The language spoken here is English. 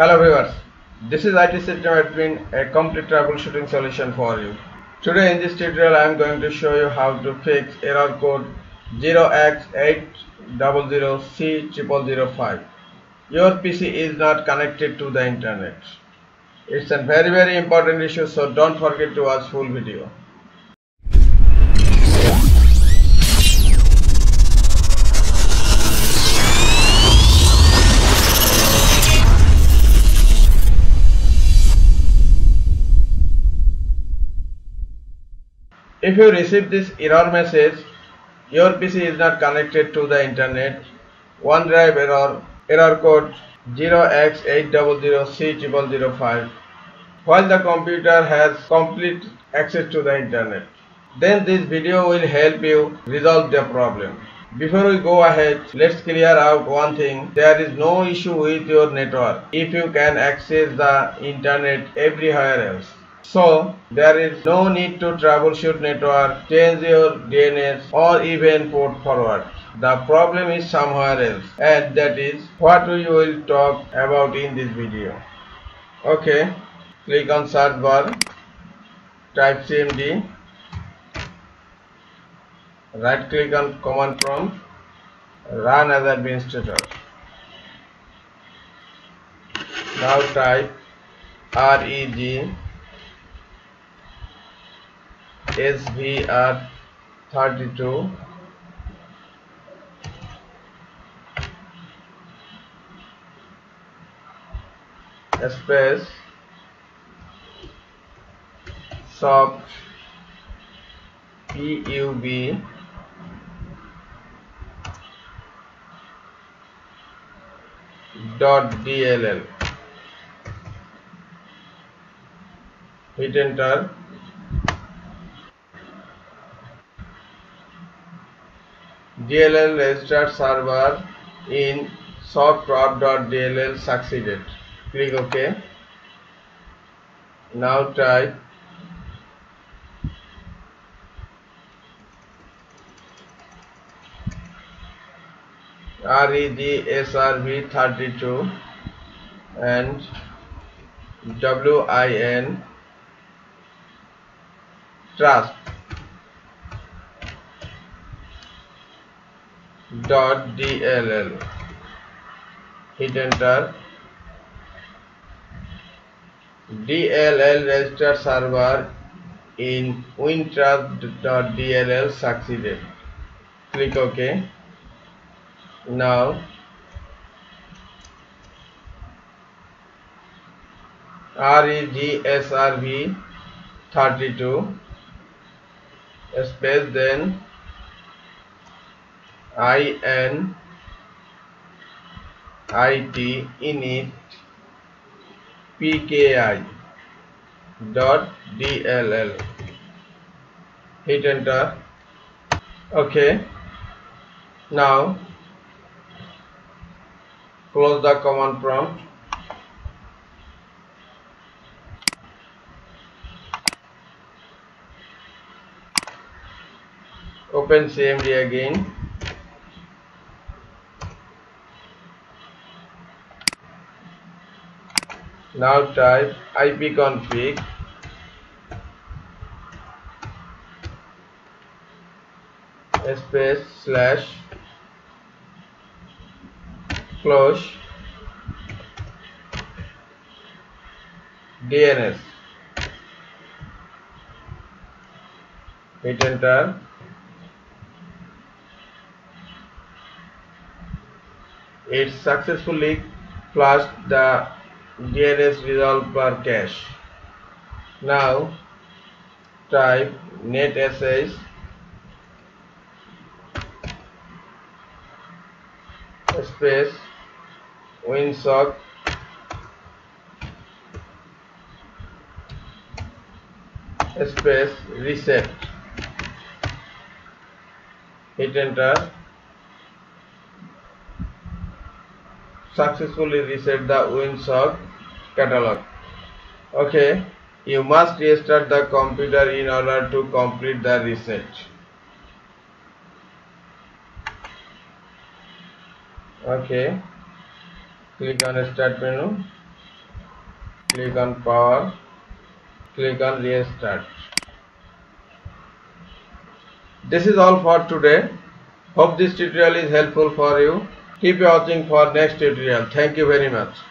Hello viewers, this is IT System Admin, a complete troubleshooting solution for you. Today in this tutorial I am going to show you how to fix error code 0x800c0005. Your PC is not connected to the internet. It's a very important issue, so don't forget to watch full video. If you receive this error message, your PC is not connected to the internet, OneDrive error, error code 0x800c0005, while the computer has complete access to the internet, then this video will help you resolve the problem. Before we go ahead, let's clear out one thing. There is no issue with your network if you can access the internet everywhere else. So, there is no need to troubleshoot network, change your DNS or even port forward. The problem is somewhere else, and that is what we will talk about in this video. Okay, click on search bar, type CMD, right click on command prompt, run as administrator. Now type REG regsvr32 space Softpub.dll, hit enter. DLL registered server in Softpub.dll succeeded. Click OK. Now type regsvr32 and wintrust.dll, hit enter. DLL registered server in Wintrust.dll succeeded. Click OK. Now regsvr32 space then Initpki.dll, hit enter. Okay, now close the command prompt, open CMD again. Now type ipconfig // DNS, hit enter. It successfully flushed the DNS resolver cache. Now type netsh space winsock space reset, hit enter. Successfully reset the winsock catalog. Okay, you must restart the computer in order to complete the reset. Okay, click on start menu, click on power, click on restart. This is all for today. Hope this tutorial is helpful for you. Keep watching for next tutorial. Thank you very much.